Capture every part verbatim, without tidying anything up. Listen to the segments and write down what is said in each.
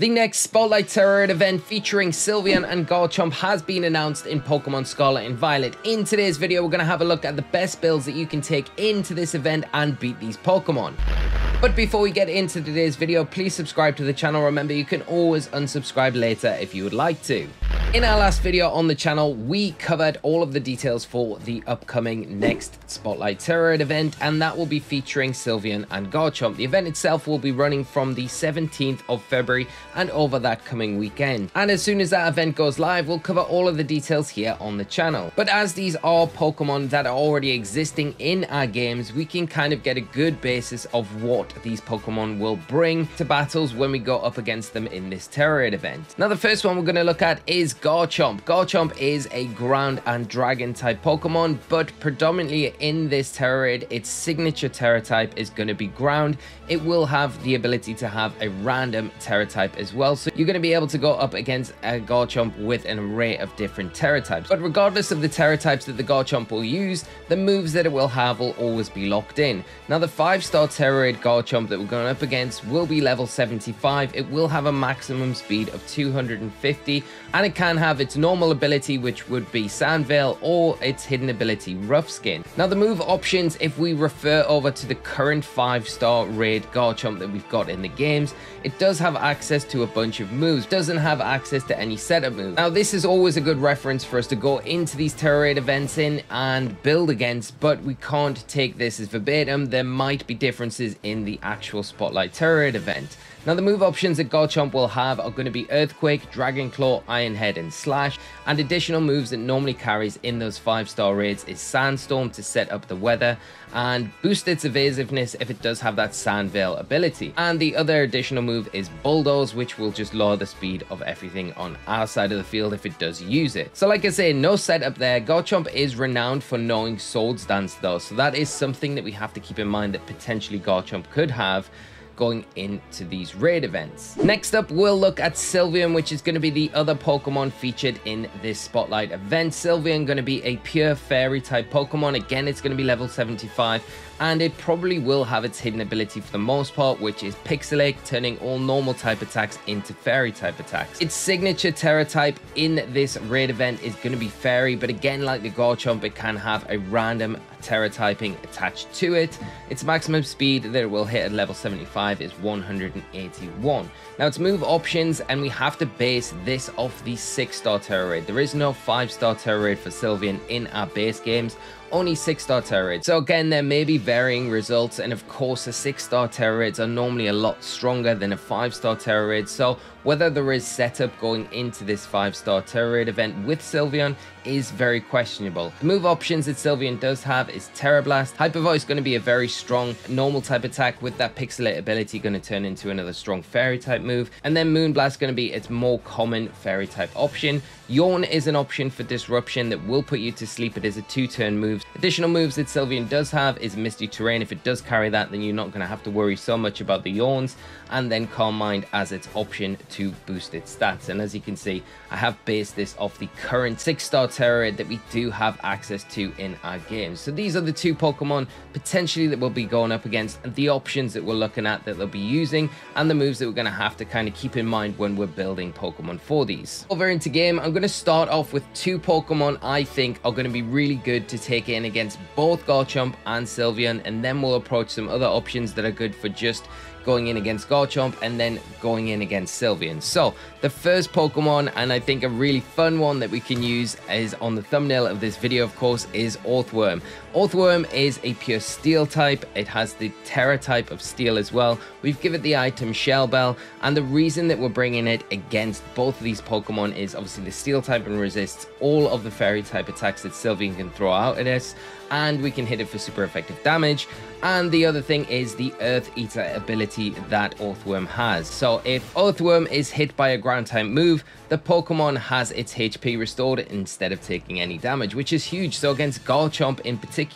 The next Spotlight Tera Raid event featuring Sylveon and Garchomp has been announced in Pokemon Scarlet and Violet. In today's video, we're going to have a look at the best builds that you can take into this event and beat these Pokemon. But before we get into today's video, please subscribe to the channel. Remember, you can always unsubscribe later if you would like to. In our last video on the channel, we covered all of the details for the upcoming next Spotlight Tera Raid event, and that will be featuring Sylveon and Garchomp. The event itself will be running from the seventeenth of February and over that coming weekend. And as soon as that event goes live, we'll cover all of the details here on the channel. But as these are Pokemon that are already existing in our games, we can kind of get a good basis of what these Pokemon will bring to battles when we go up against them in this Tera Raid event. Now, the first one we're going to look at is Garchomp. Garchomp is a ground and dragon type Pokemon, but predominantly in this Tera Raid, its signature Tera type is going to be ground. It will have the ability to have a random Tera type as well, so you're going to be able to go up against a Garchomp with an array of different Tera types. But regardless of the Tera types that the Garchomp will use, the moves that it will have will always be locked in. Now, the five star Tera Raid Garchomp Garchomp that we're going up against will be level seventy-five. It will have a maximum speed of two hundred fifty, and it can have its normal ability, which would be Sand Veil, or its hidden ability Rough Skin. Now, the move options, if we refer over to the current five star Raid Garchomp that we've got in the games, it does have access to a bunch of moves, doesn't have access to any setup moves. Now, this is always a good reference for us to go into these Tera Raid events in and build against, but we can't take this as verbatim. There might be differences in the the actual Spotlight Tera Raid event. Now, the move options that Garchomp will have are going to be Earthquake, Dragon Claw, Iron Head, and Slash, and additional moves that normally carries in those five star raids is Sandstorm to set up the weather and boost its evasiveness if it does have that Sand Veil ability. And the other additional move is Bulldoze, which will just lower the speed of everything on our side of the field if it does use it. So like I say, no setup there. Garchomp is renowned for knowing Swords Dance though, so that is something that we have to keep in mind that potentially Garchomp could have going into these raid events. Next up, we'll look at Sylveon, which is going to be the other Pokemon featured in this Spotlight event. Sylveon going to be a pure fairy type Pokemon. Again, it's going to be level seventy-five, and it probably will have its hidden ability for the most part, which is Pixilate, turning all normal type attacks into fairy type attacks. Its signature Tera type in this raid event is going to be fairy, but again, like the Garchomp, it can have a random Tera typing attached to it. Its maximum speed that it will hit at level seventy-five is one hundred eighty-one. Now, its move options, and we have to base this off the six star Tera Raid. There is no five star Tera Raid for Sylveon in our base games, only six star Tera Raid. So again, there may be varying results, and of course the six star Tera Raids are normally a lot stronger than a five star Tera Raid, so whether there is setup going into this five star Tera Raid event with Sylveon is very questionable. The move options that Sylveon does have is Terra Blast. Hyper Voice going to be a very strong normal type attack with that Pixelate ability going to turn into another strong fairy type move, and then Moon Blast going to be its more common fairy type option. Yawn is an option for disruption that will put you to sleep. It is a two turn move. Additional moves that Sylveon does have is Misty Terrain. If it does carry that, then you're not going to have to worry so much about the yawns. And then Calm Mind as its option to boost its stats. And as you can see, I have based this off the current six star Tera Raid that we do have access to in our games. So these are the two Pokemon potentially that we'll be going up against, and the options that we're looking at that they'll be using, and the moves that we're going to have to kind of keep in mind when we're building Pokemon for these. Over into game, I'm going to start off with two Pokemon I think are going to be really good to take in against both Garchomp and Sylveon, and then we'll approach some other options that are good for just going in against Garchomp and then going in against Sylveon. So the first Pokemon, and I think a really fun one that we can use, is on the thumbnail of this video of course, is Orthworm. Orthworm is a pure steel type. It has the Tera type of steel as well. We've given it the item Shell Bell, and the reason that we're bringing it against both of these Pokemon is obviously the steel type and resists all of the fairy type attacks that Sylveon can throw out at us, and we can hit it for super effective damage. And the other thing is the Earth Eater ability that Orthworm has. So if Orthworm is hit by a ground type move, the Pokemon has its H P restored instead of taking any damage, which is huge. So against Garchomp in particular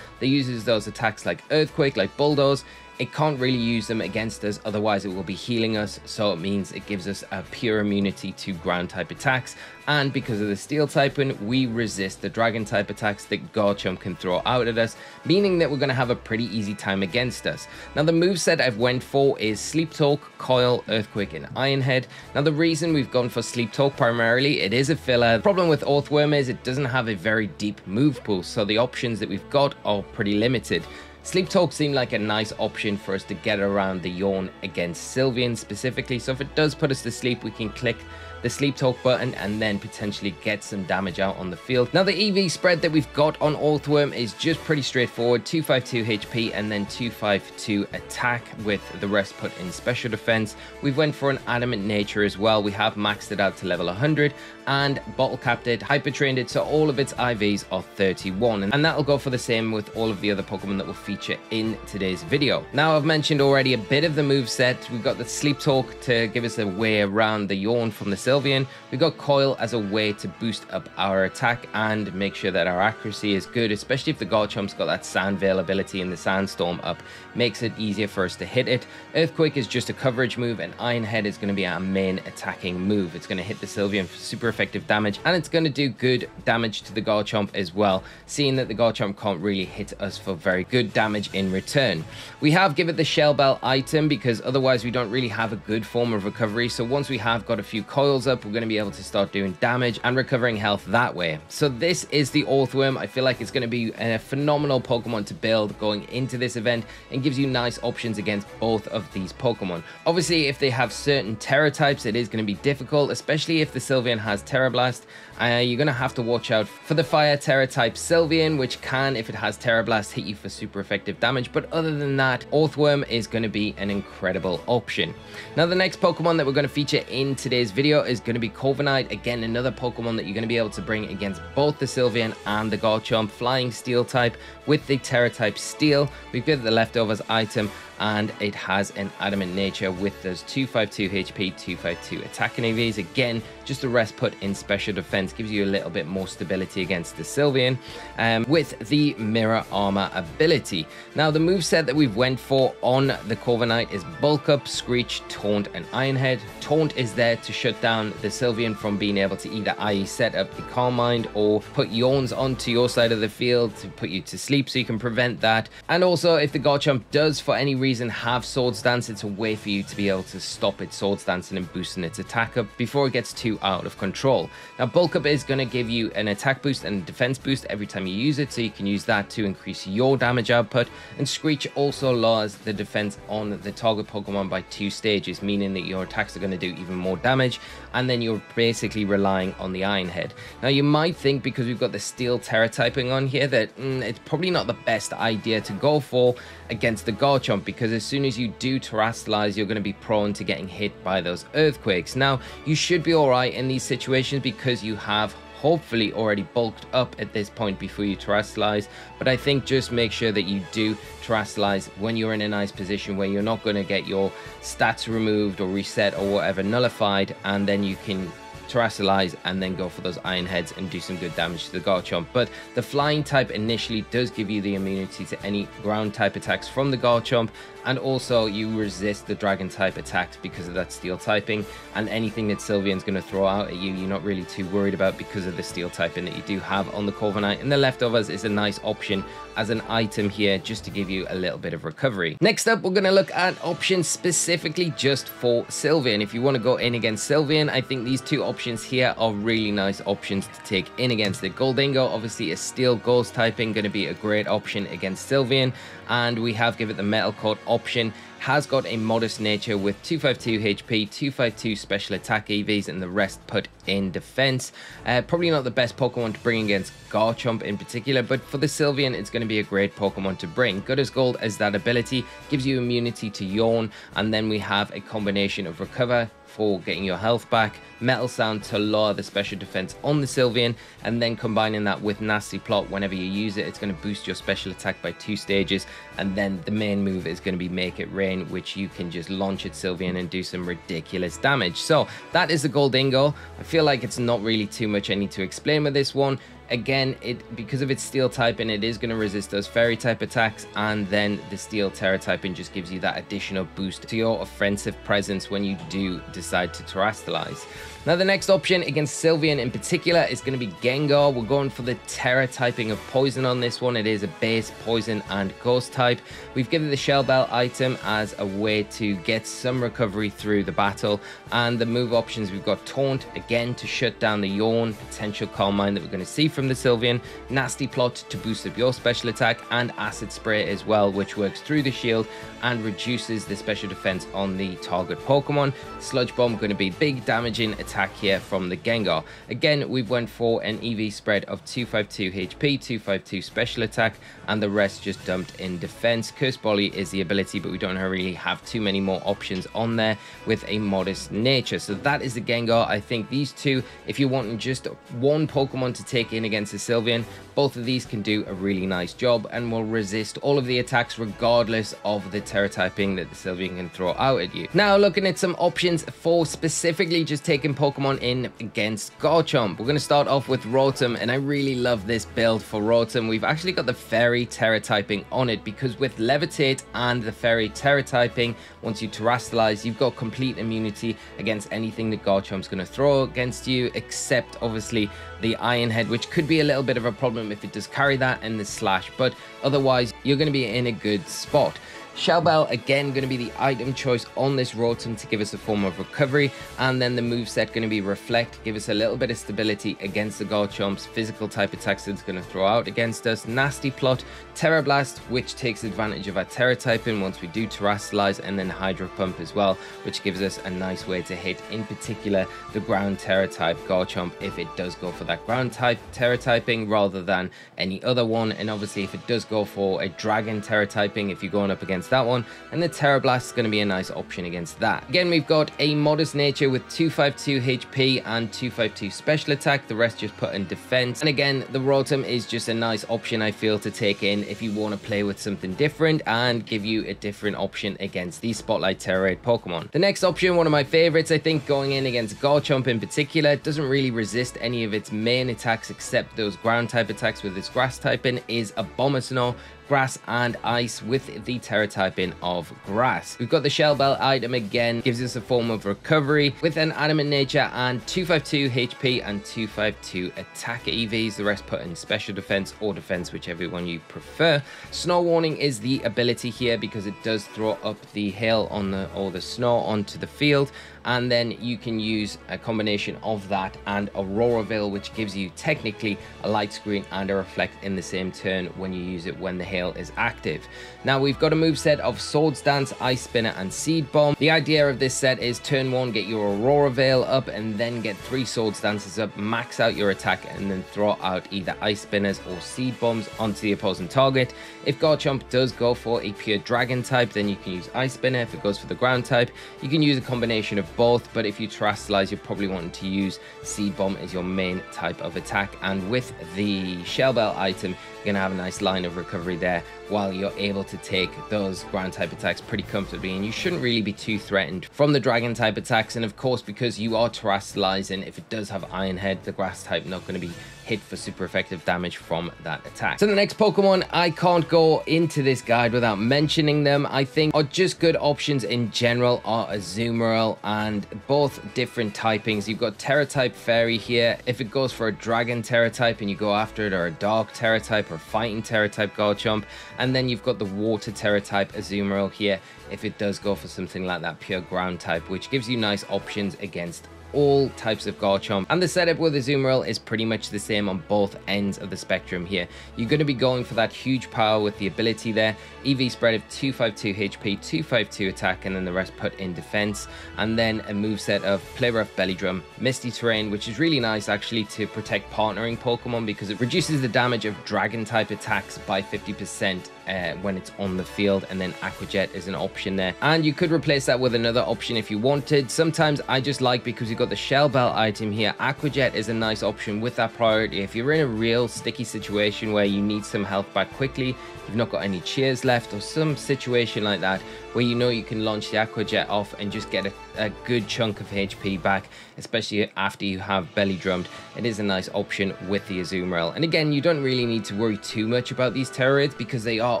that uses those attacks like Earthquake, like Bulldoze, It can't really use them against us, otherwise it will be healing us, so it means it gives us a pure immunity to ground type attacks, and because of the steel typing, we resist the dragon type attacks that Garchomp can throw out at us, meaning that we're going to have a pretty easy time against us. Now the moveset I've went for is Sleep Talk, Coil, Earthquake and Iron Head. Now the reason we've gone for Sleep Talk primarily, it is a filler. The problem with Orthworm is it doesn't have a very deep move pool, so the options that we've got are pretty limited. Sleep Talk seemed like a nice option for us to get around the yawn against Sylveon specifically, so if it does put us to sleep, we can click the Sleep Talk button and then potentially get some damage out on the field. Now the E V spread that we've got on Orthworm is just pretty straightforward, two fifty-two H P and then two fifty-two attack with the rest put in special defense. We've went for an adamant nature as well, we have maxed it out to level one hundred and bottle capped it, hyper trained it, so all of its I Vs are thirty-one, and that'll go for the same with all of the other Pokemon that will feature in today's video. Now I've mentioned already a bit of the moveset. We've got the Sleep Talk to give us a way around the yawn from the Sylveon, we've got Coil as a way to boost up our attack and make sure that our accuracy is good, especially if the Garchomp's got that Sand Veil ability and the Sandstorm up, makes it easier for us to hit it. Earthquake is just a coverage move, and Iron Head is going to be our main attacking move. It's going to hit the Sylveon for super effective damage, and it's going to do good damage to the Garchomp as well, seeing that the Garchomp can't really hit us for very good damage in return. We have given the Shell Bell item because otherwise we don't really have a good form of recovery, so once we have got a few Coil up, we're going to be able to start doing damage and recovering health that way. So this is the Orthworm. I feel like it's going to be a phenomenal Pokemon to build going into this event, and gives you nice options against both of these Pokemon. Obviously, if they have certain Terra types, it is going to be difficult, especially if the Sylveon has Terra Blast. Uh, you're going to have to watch out for the Fire Terra type Sylveon, which can, if it has Terra Blast, hit you for super effective damage. But other than that, Orthworm is going to be an incredible option. Now, the next Pokemon that we're going to feature in today's video is going to be Corviknight. Again, another Pokemon that you're going to be able to bring against both the Sylveon and the Garchomp. Flying Steel type with the Terra type Steel. We've got the Leftovers item, and it has an adamant nature with those two fifty-two H P, two fifty-two attacking A Vs. Again, just the rest put in special defense gives you a little bit more stability against the Sylveon um, with the Mirror Armor ability. Now, the moveset that we've went for on the Corviknight is Bulk Up, Screech, Taunt, and Iron Head. Taunt is there to shut down the Sylveon from being able to either I E set up the Calm Mind or put yawns onto your side of the field to put you to sleep, so you can prevent that. And also, if the Garchomp does for any reason reason have Swords Dance, it's a way for you to be able to stop its Swords Dancing and boosting its attack up before it gets too out of control. Now Bulk Up is going to give you an attack boost and a defense boost every time you use it, so you can use that to increase your damage output. And Screech also lowers the defense on the target Pokemon by two stages, meaning that your attacks are going to do even more damage, and then you're basically relying on the Iron Head. Now you might think, because we've got the Steel Terra typing on here, that mm, it's probably not the best idea to go for against the Garchomp, because Because as soon as you do terrestrialize, you're going to be prone to getting hit by those earthquakes. Now, you should be all right in these situations because you have hopefully already bulked up at this point before you terrestrialize, but I think just make sure that you do terrestrialize when you're in a nice position where you're not going to get your stats removed or reset or whatever nullified, and then you can terrestrialize and then go for those Iron Heads and do some good damage to the Garchomp. But the flying type initially does give you the immunity to any ground type attacks from the Garchomp, and also you resist the dragon type attacks because of that steel typing, and anything that Sylveon's going to throw out at you, you're not really too worried about because of the steel typing that you do have on the Corviknight. And the Leftovers is a nice option as an item here just to give you a little bit of recovery. Next up, we're going to look at options specifically just for Sylveon. If you want to go in against Sylveon, I think these two options Options here are really nice options to take in against it. Gholdengo, obviously a steel ghost typing, going to be a great option against Sylveon, and we have given the Metal Coat option. Has got a modest nature with two fifty-two H P, two fifty-two special attack E Vs, and the rest put in defense. Uh, probably not the best Pokemon to bring against Garchomp in particular, but for the Sylveon, it's going to be a great Pokemon to bring. Good as Gold as that ability gives you immunity to yawn, and then we have a combination of Recover for getting your health back, Metal Sound to lower the special defense on the Sylveon, and then combining that with Nasty Plot. Whenever you use it, it's going to boost your special attack by two stages, and then the main move is going to be Make It Rain, which you can just launch at Sylveon and do some ridiculous damage. So that is the Gholdengo. I feel like it's not really too much I need to explain with this one. Again, it because of its steel typing, it is going to resist those fairy type attacks, and then the steel terra typing just gives you that additional boost to your offensive presence when you do decide to terastalize. Now, the next option against Sylveon in particular is going to be Gengar. We're going for the Terra typing of Poison on this one. It is a base Poison and Ghost type. We've given the Shell Bell item as a way to get some recovery through the battle. And the move options, we've got Taunt, again, to shut down the Yawn, potential Calm Mind that we're going to see from the Sylveon, Nasty Plot to boost up your special attack, and Acid Spray as well, which works through the shield and reduces the special defense on the target Pokemon. Sludge Bomb going to be big damaging attack attack here from the Gengar. Again, we've went for an E V spread of two fifty-two H P, two fifty-two special attack, and the rest just dumped in defense. Curse Volley is the ability, but we don't really have too many more options on there with a modest nature. So that is the Gengar. I think these two, if you're wanting just one Pokemon to take in against a Sylveon, both of these can do a really nice job and will resist all of the attacks regardless of the Terra typing that the Sylveon can throw out at you. Now, looking at some options for specifically just taking Pokemon Pokemon in against Garchomp. We're going to start off with Rotom, and I really love this build for Rotom. We've actually got the Fairy Terra typing on it, because with Levitate and the Fairy Terra typing, once you terastalize, you've got complete immunity against anything that Garchomp's going to throw against you, except obviously the Iron Head, which could be a little bit of a problem if it does carry that, and the Slash, but otherwise you're going to be in a good spot. Shell Bell, again, going to be the item choice on this Rotom to give us a form of recovery, and then the moveset going to be Reflect, give us a little bit of stability against the Garchomp's physical type attacks that it's going to throw out against us. Nasty Plot, Terra Blast, which takes advantage of our Terra typing once we do terastalize, and then Hydro Pump as well, which gives us a nice way to hit, in particular, the ground Terra type Garchomp if it does go for that ground type Terra typing rather than any other one, and obviously if it does go for a Dragon Terra typing, if you're going up against that one, and the Terra Blast is going to be a nice option against that. Again, we've got a modest nature with two fifty-two H P and two fifty-two special attack, the rest just put in defense. And again, the Rotom is just a nice option, I feel, to take in if you want to play with something different and give you a different option against these Spotlight Tera Raid Pokemon. The next option, one of my favorites, I think, going in against Garchomp in particular, doesn't really resist any of its main attacks except those ground type attacks with its grass typing, is Abomasnow, Grass and Ice, with the Terra typing of Grass. We've got the Shell Bell item again, gives us a form of recovery with an Adamant nature and two fifty-two H P and two fifty-two attack E Vs, the rest put in special defense or defense, whichever one you prefer. Snow Warning is the ability here because it does throw up the hail on the or the snow onto the field, and then you can use a combination of that and Aurora Veil, which gives you technically a light screen and a reflect in the same turn when you use it when the hail is active. Now we've got a move set of Swords Dance, Ice Spinner, and Seed Bomb. The idea of this set is turn one, get your Aurora Veil up, and then get three Swords Dances up, max out your attack, and then throw out either Ice Spinners or Seed Bombs onto the opposing target. If Garchomp does go for a pure Dragon type, then you can use Ice Spinner. If it goes for the Ground type, you can use a combination of both, but if you terastalize, you're probably wanting to use Seed Bomb as your main type of attack. And with the Shell Bell item, you're going to have a nice line of recovery there, while you're able to take those ground type attacks pretty comfortably, and you shouldn't really be too threatened from the dragon type attacks. And of course, because you are terastalizing, if it does have Iron Head, the grass type not going to be hit for super effective damage from that attack. So the next Pokemon, I can't go into this guide without mentioning them. I think are just good options in general are Azumarill, and both different typings. You've got Terra type Fairy here. If it goes for a Dragon Terra type and you go after it, or a Dark Terra type, or Fighting Terra type Garchomp, and then you've got the Water Terra type Azumarill here. If it does go for something like that pure Ground type, which gives you nice options against all types of Garchomp. And the setup with Azumarill is pretty much the same on both ends of the spectrum here. You're going to be going for that huge power with the ability there, E V spread of two fifty-two H P, two fifty-two attack, and then the rest put in defense, and then a moveset of Play Rough, Belly Drum, Misty Terrain, which is really nice actually to protect partnering Pokemon, because it reduces the damage of Dragon type attacks by fifty percent uh, when it's on the field. And then Aqua Jet is an option there, and you could replace that with another option if you wanted. Sometimes I just like, because you got the Shell Bell item here, Aqua Jet is a nice option with that priority. If you're in a real sticky situation where you need some health back quickly, you've not got any cheers left, or some situation like that where you know you can launch the Aqua Jet off and just get a, a good chunk of H P back, especially after you have belly drummed. It is a nice option with the Azumarill. And again, you don't really need to worry too much about these Tera Raids because they are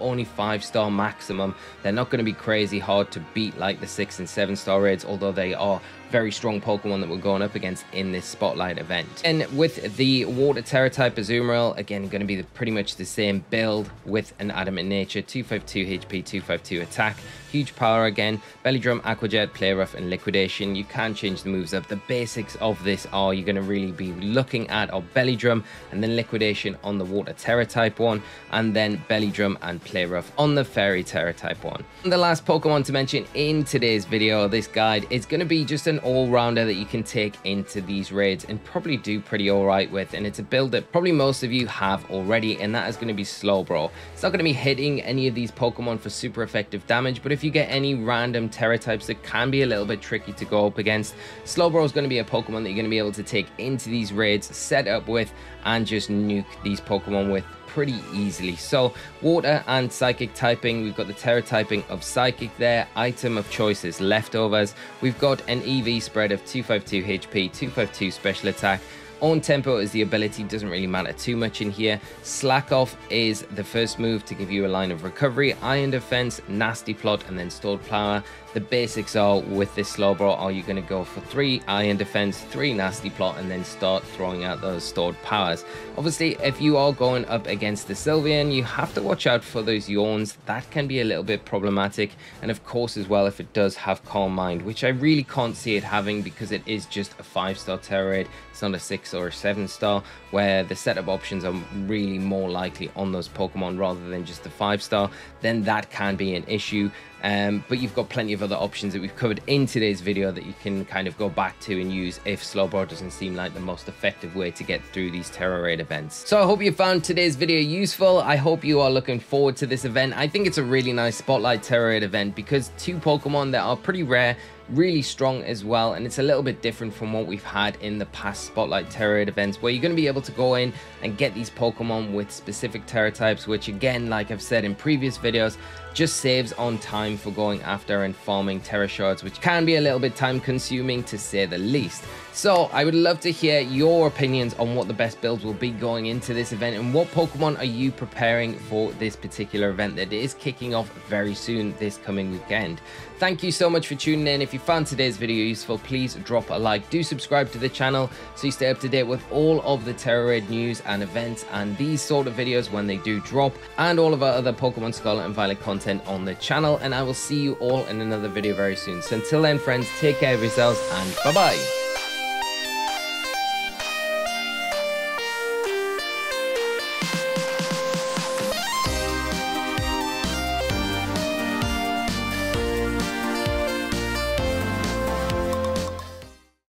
only five star maximum. They're not going to be crazy hard to beat like the six and seven star raids, although they are very strong Pokemon that we're going up against in this spotlight event. And with the water Tera type Azumarill, again, going to be the, pretty much the same build with an adamant nature, two fifty-two H P, two fifty-two attack, huge power again, belly drum, aqua jet, play rough, and liquidation. You can change the moves up. The basics of this are you're going to really be looking at our belly drum and then liquidation on the water Tera type one, and then belly drum and play rough on the fairy Tera type one. And the last Pokemon to mention in today's video, this guide, is going to be just an all-rounder that you can take into these raids and probably do pretty all right with, and it's a build that probably most of you have already, and that is going to be Slowbro. It's not going to be hitting any of these Pokemon for super effective damage, but if you get any random Tera types that can be a little bit tricky to go up against, Slowbro is going to be a Pokemon that you're going to be able to take into these raids, set up with, and just nuke these Pokemon with pretty easily. So water and psychic typing, we've got the Tera typing of psychic there. Item of choice is leftovers. We've got an E V spread of two fifty-two H P, two fifty-two special attack. On tempo is the ability, doesn't really matter too much in here. Slack off is the first move to give you a line of recovery, iron defense, nasty plot, and then stored power. The basics are with this Slowbro are you're going to go for three iron defense, three nasty plot, and then start throwing out those stored powers. Obviously, if you are going up against the Sylveon, you have to watch out for those yawns. That can be a little bit problematic. And of course, as well, if it does have Calm Mind, which I really can't see it having because it is just a five star Tera Raid. It's not a six or a seven star, where the setup options are really more likely on those Pokemon rather than just the five star, then that can be an issue. Um, but you've got plenty of other options that we've covered in today's video that you can kind of go back to and use if Slowbro doesn't seem like the most effective way to get through these Tera Raid events. So I hope you found today's video useful. I hope you are looking forward to this event. I think it's a really nice spotlight Tera Raid event because two Pokemon that are pretty rare, really strong as well, and it's a little bit different from what we've had in the past spotlight Tera Raid events, where you're going to be able to go in and get these Pokemon with specific Tera types, which again, like I've said in previous videos, just saves on time for going after and farming Tera Shards, which can be a little bit time consuming to say the least. So I would love to hear your opinions on what the best builds will be going into this event, and what Pokemon are you preparing for this particular event that is kicking off very soon this coming weekend. Thank you so much for tuning in. If you found today's video useful, please drop a like, do subscribe to the channel so you stay up to date with all of the Tera Raid news and events and these sort of videos when they do drop, and all of our other Pokemon Scarlet and Violet content on the channel. And I will see you all in another video very soon. So until then, friends, take care of yourselves and bye bye.